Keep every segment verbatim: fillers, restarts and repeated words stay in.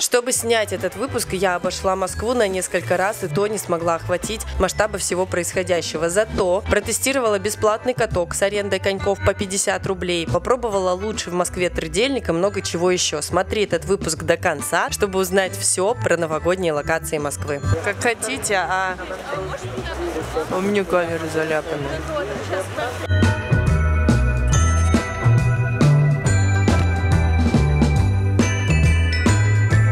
Чтобы снять этот выпуск, я обошла Москву на несколько раз, и то не смогла охватить масштабы всего происходящего. Зато протестировала бесплатный каток с арендой коньков по пятьдесят рублей, попробовала лучший в Москве трдельник и много чего еще. Смотри этот выпуск до конца, чтобы узнать все про новогодние локации Москвы. Как хотите, а у меня камера заляпана.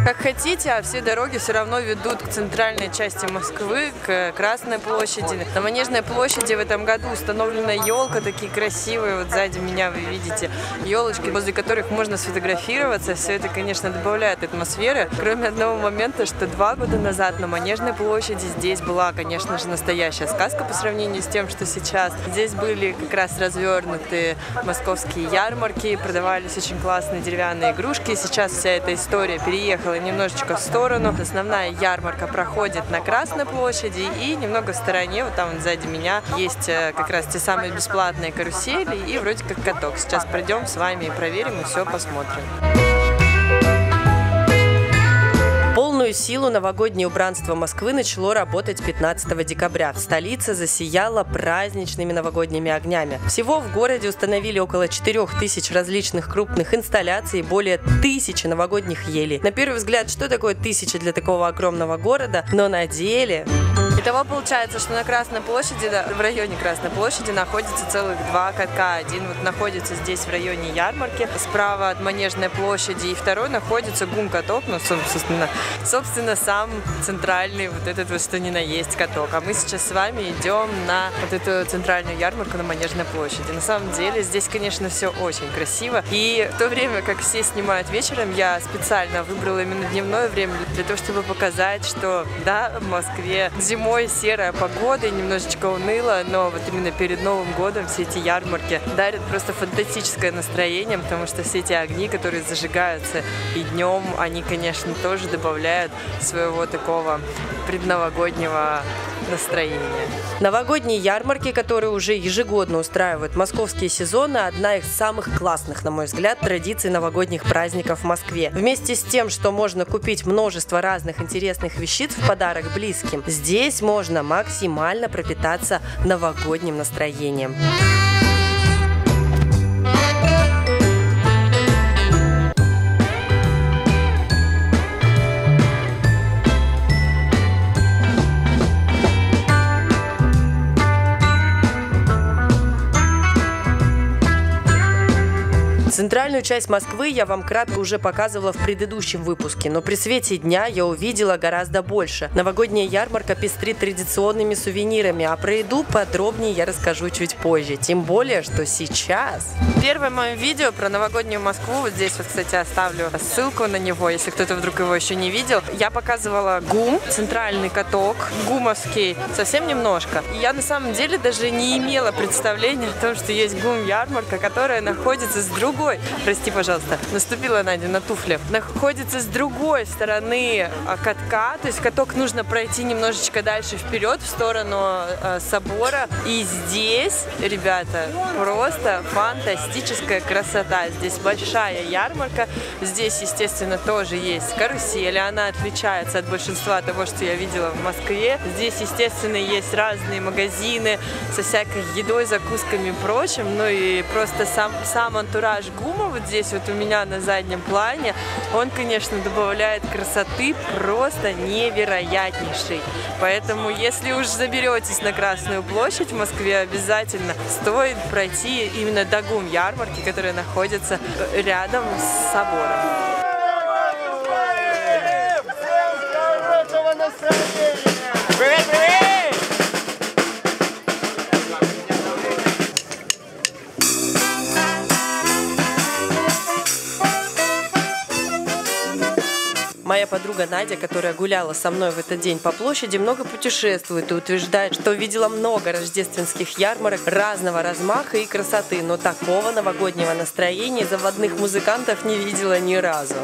Как хотите, а все дороги все равно ведут к центральной части Москвы, к Красной площади. На Манежной площади в этом году установлена елка, такие красивые, вот сзади меня вы видите елочки, возле которых можно сфотографироваться. Все это, конечно, добавляет атмосферы, кроме одного момента, что два года назад на Манежной площади здесь была, конечно же, настоящая сказка по сравнению с тем, что сейчас. Здесь были как раз развернуты московские ярмарки, продавались очень классные деревянные игрушки. Сейчас вся эта история переехала немножечко в сторону. Основная ярмарка проходит на Красной площади, и немного в стороне, вот там вот сзади меня, есть как раз те самые бесплатные карусели и вроде как каток. Сейчас пройдем с вами и проверим, и все посмотрим. Полную силу новогоднее убранство Москвы начало работать пятнадцатого декабря. В столице засияла праздничными новогодними огнями. Всего в городе установили около четырёх тысяч различных крупных инсталляций и более тысячи новогодних елей. На первый взгляд, что такое тысяча для такого огромного города, но на деле... Итого получается, что на Красной площади, в районе Красной площади находится целых два катка. Один вот находится здесь в районе ярмарки, справа от Манежной площади, и второй находится ГУМ каток, ну, собственно, собственно, сам центральный вот этот вот что ни на есть каток. А мы сейчас с вами идем на вот эту центральную ярмарку на Манежной площади. На самом деле здесь, конечно, все очень красиво. И в то время, как все снимают вечером, я специально выбрала именно дневное время для того, чтобы показать, что да, в Москве зимой серая погода, немножечко уныло, но вот именно перед Новым годом все эти ярмарки дарят просто фантастическое настроение, потому что все эти огни, которые зажигаются и днем, они, конечно, тоже добавляют своего такого предновогоднего настроения. Новогодние ярмарки, которые уже ежегодно устраивают московские сезоны, одна из самых классных, на мой взгляд, традиций новогодних праздников в Москве. Вместе с тем, что можно купить множество разных интересных вещиц в подарок близким, здесь можно максимально пропитаться новогодним настроением. Центральную часть Москвы я вам кратко уже показывала в предыдущем выпуске, но при свете дня я увидела гораздо больше. Новогодняя ярмарка пестрит традиционными сувенирами, а про еду подробнее я расскажу чуть позже. Тем более, что сейчас... Первое мое видео про новогоднюю Москву, вот здесь вот, кстати, оставлю ссылку на него, если кто-то вдруг его еще не видел. Я показывала ГУМ, центральный каток, гумовский, совсем немножко. И я на самом деле даже не имела представления о том, что есть ГУМ-ярмарка, которая находится с другой Ой, прости, пожалуйста, наступила Надя на туфли. Находится с другой стороны катка, то есть каток нужно пройти немножечко дальше вперед, в сторону э, собора. И здесь, ребята, просто фантастическая красота. Здесь большая ярмарка, здесь, естественно, тоже есть карусели, она отличается от большинства того, что я видела в Москве. Здесь, естественно, есть разные магазины со всякой едой, закусками и прочим, ну и просто сам, сам антураж ГУМа вот здесь вот у меня на заднем плане, он, конечно, добавляет красоты просто невероятнейшей. Поэтому, если уж заберетесь на Красную площадь в Москве, обязательно стоит пройти именно до ГУМ-ярмарки, которая находится рядом с собором. Моя подруга Надя, которая гуляла со мной в этот день по площади, много путешествует и утверждает, что видела много рождественских ярмарок разного размаха и красоты, но такого новогоднего настроения заводных музыкантов не видела ни разу.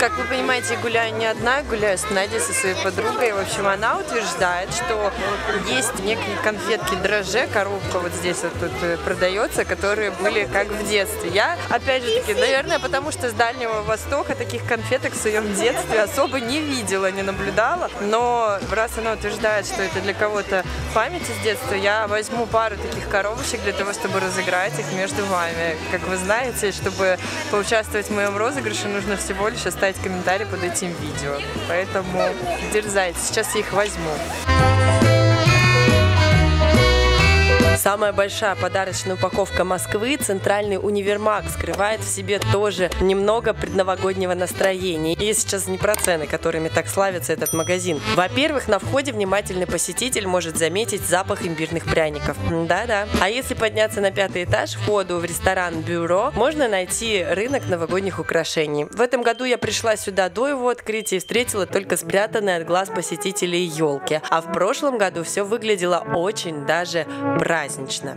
Как вы понимаете, я гуляю не одна, гуляю с Надей, со своей подругой. В общем, она утверждает, что есть некие конфетки драже, коробка вот здесь вот тут продается, которые были как в детстве. Я, опять же таки, наверное, потому что с Дальнего Востока таких конфеток в своем детстве особо не видела, не наблюдала. Но раз она утверждает, что это для кого-то память из детства, я возьму пару таких коробочек для того, чтобы разыграть их между вами. Как вы знаете, чтобы поучаствовать в моем розыгрыше, нужно всего лишь оставить комментарий под этим видео. Поэтому дерзайте, сейчас я их возьму. Самая большая подарочная упаковка Москвы, центральный универмаг, скрывает в себе тоже немного предновогоднего настроения. И сейчас не про цены, которыми так славится этот магазин. Во-первых, на входе внимательный посетитель может заметить запах имбирных пряников. Да-да. А если подняться на пятый этаж, входу в ресторан «Бюро», можно найти рынок новогодних украшений. В этом году я пришла сюда до его открытия и встретила только спрятанные от глаз посетителей елки. А в прошлом году все выглядело очень даже празднично. Празднично.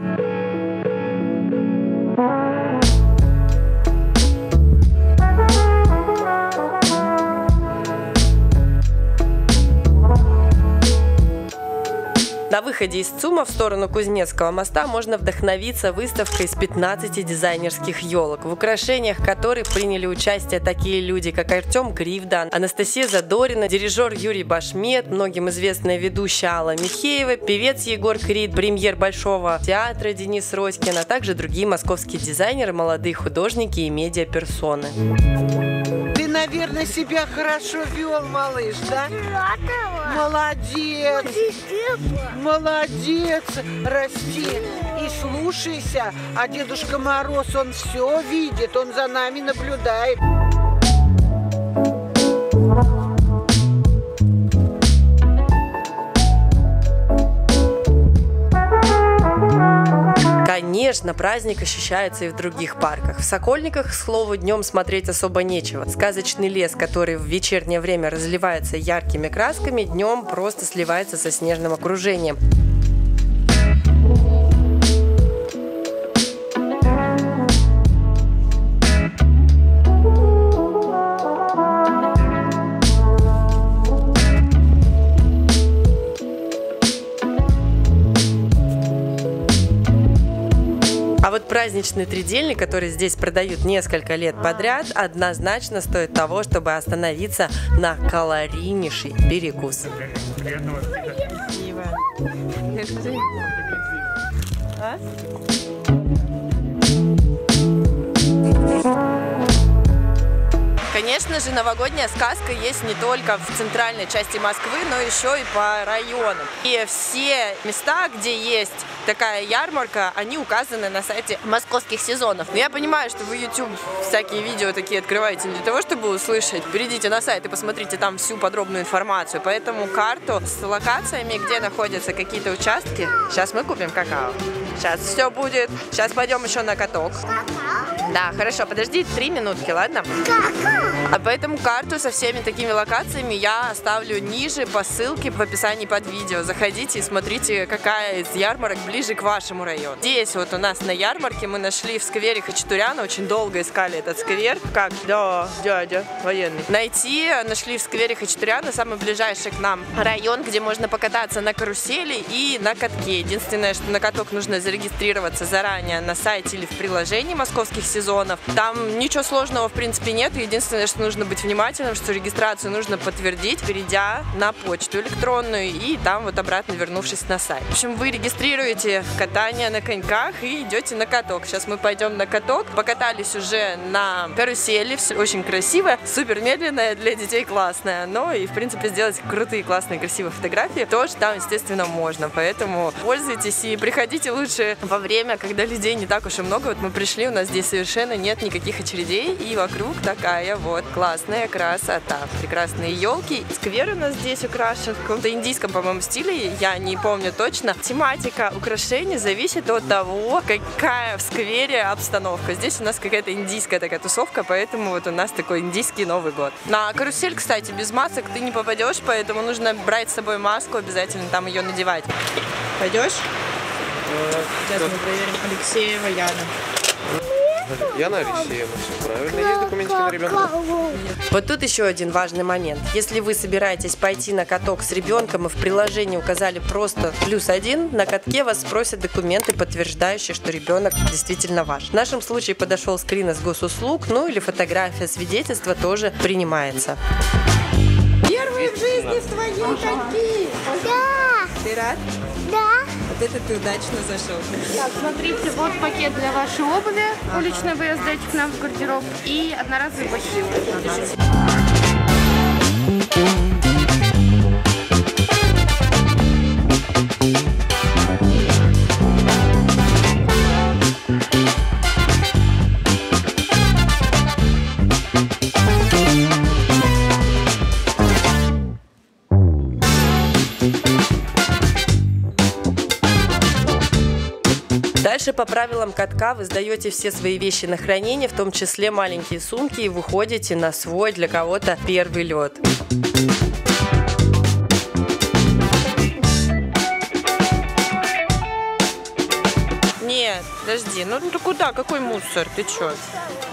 На выходе из ЦУМа в сторону Кузнецкого моста можно вдохновиться выставкой из пятнадцати дизайнерских елок, в украшениях которых приняли участие такие люди, как Артем Кривда, Анастасия Задорина, дирижер Юрий Башмет, многим известная ведущая Алла Михеева, певец Егор Крид, премьер Большого театра Денис Розькин, а также другие московские дизайнеры, молодые художники и медиаперсоны. Ты, наверное, себя хорошо вел, малыш, да? Молодец! Молодец! Расти и слушайся, а Дедушка Мороз, он все видит, он за нами наблюдает. Конечно, праздник ощущается и в других парках. В Сокольниках, к слову, днем смотреть особо нечего. Сказочный лес, который в вечернее время разливается яркими красками, днем просто сливается со снежным окружением. Праздничный тридельник, который здесь продают несколько лет подряд, однозначно стоит того, чтобы остановиться на калорийнейший перекус. Конечно же, новогодняя сказка есть не только в центральной части Москвы, но еще и по районам. И все места, где есть такая ярмарка, они указаны на сайте московских сезонов. Но я понимаю, что вы YouTube всякие видео такие открываете не для того, чтобы услышать. Перейдите на сайт и посмотрите там всю подробную информацию. Поэтому карту с локациями, где находятся какие-то участки. Сейчас мы купим какао. Сейчас все будет. Сейчас пойдем еще на каток. Какао? Да, хорошо, подожди три минутки, ладно? Какао? А поэтому карту со всеми такими локациями я оставлю ниже по ссылке в описании под видео. Заходите и смотрите, какая из ярмарок ближе к вашему району. Здесь вот у нас на ярмарке мы нашли в сквере Хачатуряна, очень долго искали этот сквер, как да, дядя военный. Найти нашли в сквере Хачатуряна самый ближайший к нам район, где можно покататься на карусели и на катке. Единственное, что на каток нужно зарегистрироваться заранее на сайте или в приложении московских сезонов. Там ничего сложного в принципе нет, единственное, что нужно быть внимательным, что регистрацию нужно подтвердить, перейдя на почту электронную и там вот обратно вернувшись на сайт. В общем, вы регистрируете катание на коньках и идете на каток. Сейчас мы пойдем на каток. Покатались уже на карусели, все очень красиво, супер медленное, для детей классное. Но и, в принципе, сделать крутые, классные, красивые фотографии тоже там, естественно, можно. Поэтому пользуйтесь и приходите лучше во время, когда людей не так уж и много. Вот мы пришли, у нас здесь совершенно нет никаких очередей и вокруг такая вот классная красота, прекрасные елки. Сквер у нас здесь украшен в каком-то индийском, по-моему, стиле, я не помню точно. Тематика украшений зависит от того, какая в сквере обстановка. Здесь у нас какая-то индийская такая тусовка, поэтому вот у нас такой индийский Новый год. На карусель, кстати, без масок ты не попадешь, поэтому нужно брать с собой маску, обязательно там ее надевать. Пойдешь? Сейчас мы проверим. Алексеева Яна. Яна Алексеева, все правильно. Есть документики на ребенка? Вот тут еще один важный момент. Если вы собираетесь пойти на каток с ребенком и в приложении указали просто плюс один, на катке вас спросят документы, подтверждающие, что ребенок действительно ваш. В нашем случае подошел скрин из госуслуг, ну или фотография свидетельства тоже принимается. Первые в жизни в твоем катке! Да! Ты рад? Да! Вот это ты удачно зашел. Так, смотрите, вот пакет для вашей обуви. Ага. Уличный выезд, дайте к нам в гардероб. И одноразовый бахил. Ага. Дальше по правилам катка вы сдаете все свои вещи на хранение, в том числе маленькие сумки, и выходите на свой для кого-то первый лед. Нет, подожди, ну ты куда? Какой мусор? Ты чё?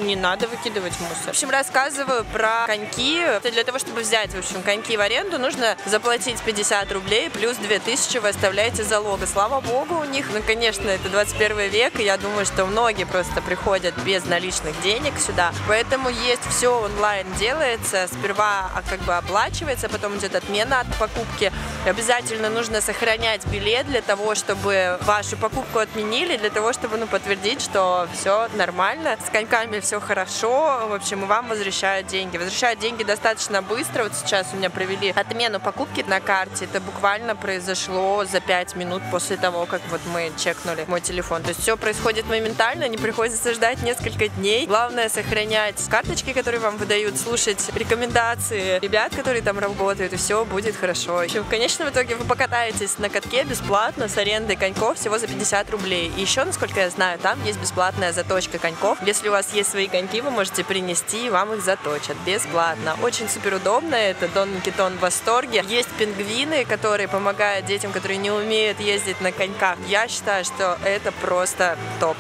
Не надо выкидывать мусор. В общем, рассказываю про коньки. Для того, чтобы взять, в общем, коньки в аренду, нужно заплатить пятьдесят рублей, плюс две тысячи вы оставляете залога. Слава богу, у них, ну, конечно, это двадцать первый век, и я думаю, что многие просто приходят без наличных денег сюда. Поэтому есть все онлайн делается. Сперва как бы оплачивается, потом идет отмена от покупки. Обязательно нужно сохранять билет для того, чтобы вашу покупку отменили, для того, чтобы, ну, подтвердить, что все нормально, с коньками все все хорошо, в общем, и вам возвращают деньги. Возвращают деньги достаточно быстро. Вот сейчас у меня провели отмену покупки на карте. Это буквально произошло за пять минут после того, как вот мы чекнули мой телефон. То есть все происходит моментально, не приходится ждать несколько дней. Главное сохранять карточки, которые вам выдают, слушать рекомендации ребят, которые там работают, и все будет хорошо. В общем, в конечном итоге вы покатаетесь на катке бесплатно с арендой коньков всего за пятьдесят рублей. И еще, насколько я знаю, там есть бесплатная заточка коньков. Если у вас есть свои коньки, вы можете принести, и вам их заточат бесплатно. Очень супер удобно. Это Дон Никитон в восторге. Есть пингвины, которые помогают детям, которые не умеют ездить на коньках. Я считаю, что это просто топ.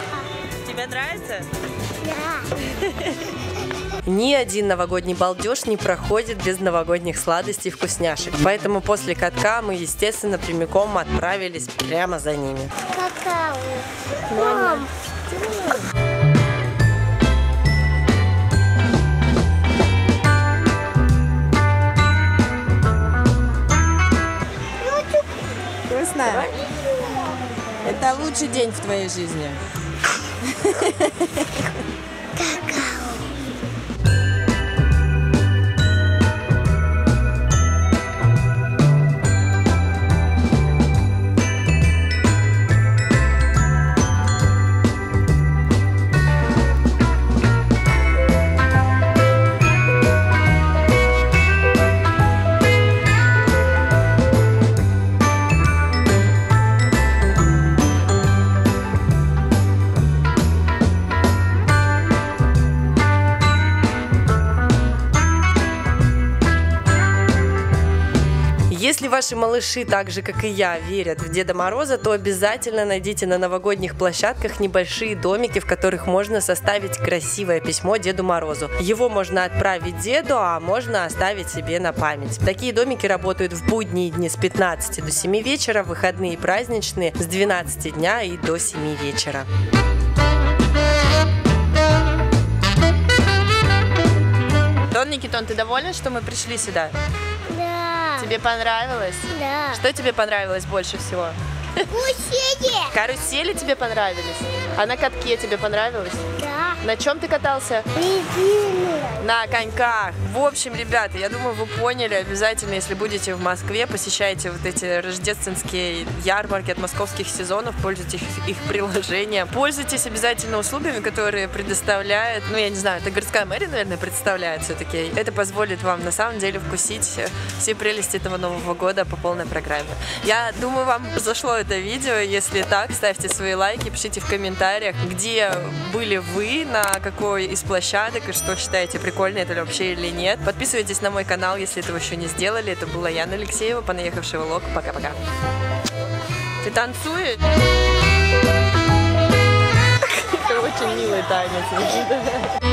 Тебе нравится? Да. Ни один новогодний балдеж не проходит без новогодних сладостей и вкусняшек. Поэтому после катка мы, естественно, прямиком отправились прямо за ними. Какао. Мам. Это лучший день в твоей жизни. Если ваши малыши, так же как и я, верят в Деда Мороза, то обязательно найдите на новогодних площадках небольшие домики, в которых можно составить красивое письмо Деду Морозу. Его можно отправить деду, а можно оставить себе на память. Такие домики работают в будние дни с пятнадцати до семи вечера, выходные и праздничные с двенадцати дня и до семи вечера. Дон Никитон, ты доволен, что мы пришли сюда? Тебе понравилось? Да. Что тебе понравилось больше всего? Карусели. Карусели тебе понравились? А на катке тебе понравилось? Да. На чем ты катался? На коньках. В общем, ребята, я думаю, вы поняли. Обязательно, если будете в Москве, посещайте вот эти рождественские ярмарки от московских сезонов, пользуйтесь их приложением. Пользуйтесь обязательно услугами, которые предоставляют, ну, я не знаю, это городская мэрия, наверное, представляет все-таки. Это позволит вам, на самом деле, вкусить все прелести этого Нового года по полной программе. Я думаю, вам зашло это видео. Если так, ставьте свои лайки, пишите в комментариях, где были вы, на какой из площадок, и что считаете прикольно это ли вообще или нет. Подписывайтесь на мой канал, если этого еще не сделали. Это была Яна Алексеева, Понаехавший Влог. Пока-пока. Ты танцуешь? Это очень милый танец. понятия.